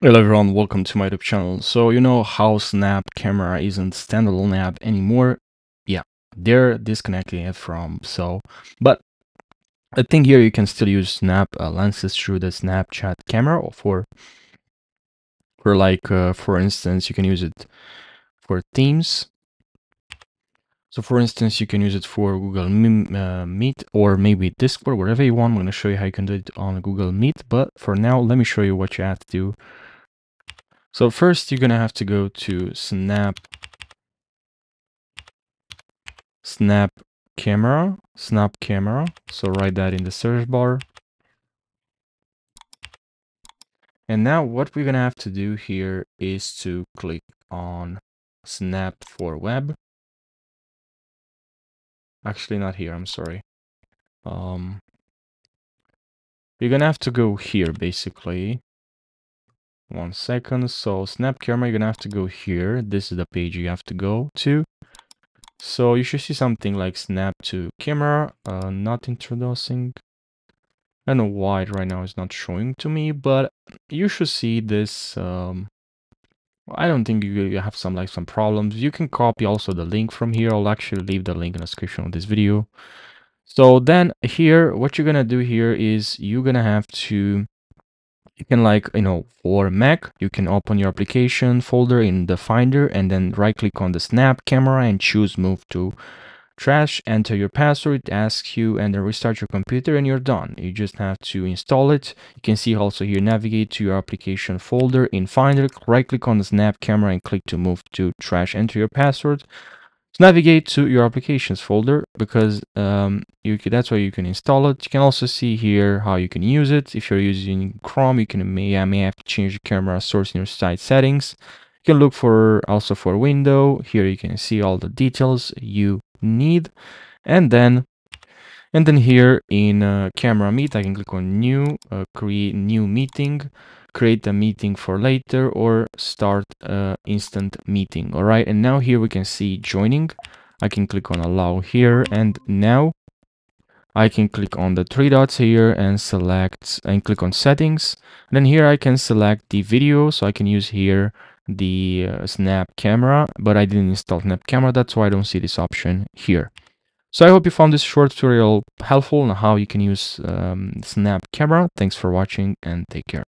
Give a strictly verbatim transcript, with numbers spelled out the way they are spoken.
Hello everyone, welcome to my YouTube channel. So you know how Snap Camera isn't standalone app anymore? Yeah, they're disconnecting it from so. But I think here you can still use Snap uh, lenses through the Snapchat camera, or for, for like uh, for instance, you can use it for Teams. So for instance, you can use it for Google Meet or maybe Discord, whatever you want. I'm going to show you how you can do it on Google Meet. But for now, let me show you what you have to do. So first, you're going to have to go to Snap, Snap Camera, Snap Camera. So write that in the search bar. And now what we're going to have to do here is to click on Snap for Web. Actually, not here, I'm sorry. Um, you're going to have to go here, basically. One second. So Snap Camera, you're going to have to go here. This is the page you have to go to. So you should see something like Snap to Camera, uh, not introducing. I don't know why it right now is not showing to me, but you should see this. Um, I don't think you have some like some problems. You can copy also the link from here. I'll actually leave the link in the description of this video. So then here, what you're going to do here is you're going to have to, you can like, you know, for Mac, you can open your application folder in the Finder and then right click on the Snap Camera and choose move to trash, enter your password, it asks you, and then restart your computer and you're done. You just have to install it. You can see also here, navigate to your application folder in Finder, right click on the Snap Camera and click to move to trash, enter your password. So navigate to your applications folder because um, you can, that's where you can install it. You can also see here how you can use it. If you're using Chrome, you can may, may have to change the camera source in your site settings. You can look for also for window. Here you can see all the details you need, and then and then here in uh, Camera Meet I can click on new, uh, create new meeting, create a meeting for later, or start uh, instant meeting. All right, and now here we can see joining. I can click on allow here, and now I can click on the three dots here and select and click on settings, and then here I can select the video, so I can use here the uh, Snap Camera, but I didn't install Snap Camera, that's why I don't see this option here. So I hope you found this short tutorial helpful on how you can use um, Snap Camera. Thanks for watching and take care.